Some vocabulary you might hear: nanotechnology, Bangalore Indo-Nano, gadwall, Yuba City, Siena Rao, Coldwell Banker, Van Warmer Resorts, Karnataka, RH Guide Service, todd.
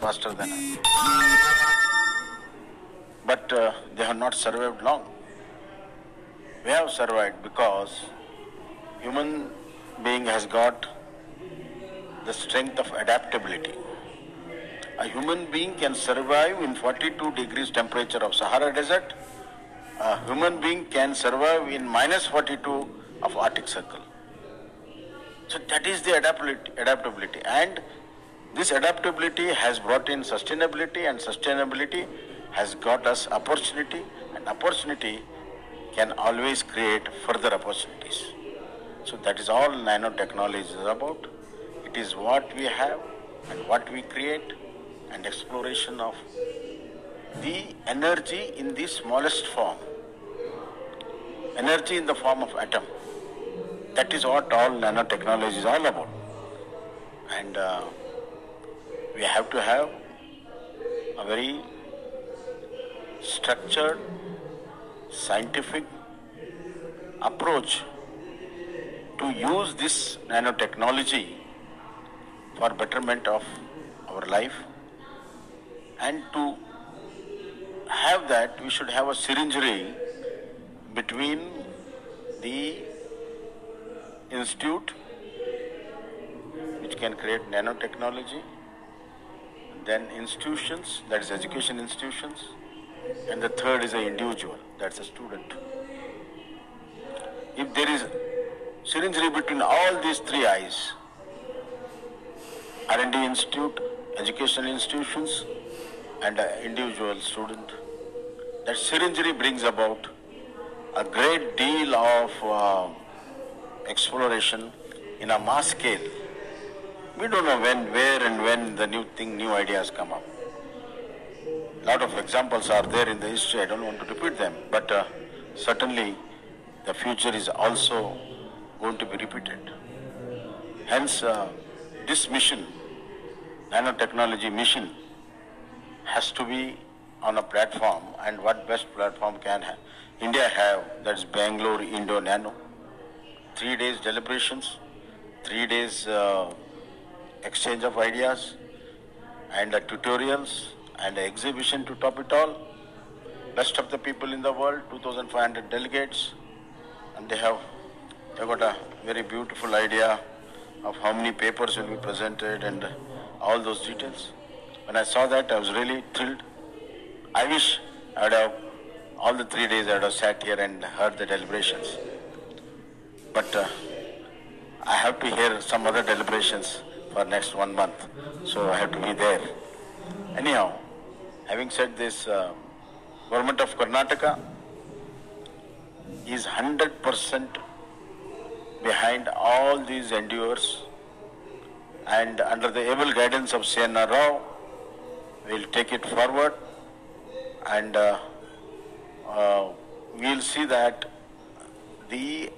faster than us. But they have not survived long. We have survived because human being has got the strength of adaptability. A human being can survive in 42 degrees temperature of Sahara Desert. A human being can survive in minus 42 of Arctic Circle. So that is the adaptability. And this adaptability has brought in sustainability, and sustainability has got us opportunity, and opportunity can always create further opportunities. So that is all nanotechnology is about. It is what we have and what we create, and exploration of the energy in the smallest form. Energy in the form of atom. That is what all nanotechnology is all about. And we have to have a very structured, scientific approach to use this nanotechnology for betterment of our life. And to have that, we should have a synergy between the institute, which can create nanotechnology, then institutions, that is education institutions, and the third is an individual, that's a student. If there is synergy between all these three eyes, R&D institute, educational institutions, and an individual student, that synergy brings about a great deal of exploration in a mass scale. We don't know when, where and when the new ideas come up. A lot of examples are there in the history, I don't want to repeat them, but certainly the future is also going to be repeated. Hence, this mission, nanotechnology mission, has to be on a platform, and what best platform can India have, that's Bangalore Indo-Nano. 3 days deliberations, 3 days exchange of ideas, and tutorials, and exhibition to top it all. Best of the people in the world, 2,500 delegates, and they have got a very beautiful idea of how many papers will be presented and all those details. When I saw that, I was really thrilled. I wish I would have, all the 3 days I would have sat here and heard the deliberations. But I have to hear some other deliberations for next 1 month, so I have to be there. Anyhow, having said this, government of Karnataka is 100% behind all these endeavors, and under the able guidance of Siena Rao, we'll take it forward, and we'll see that the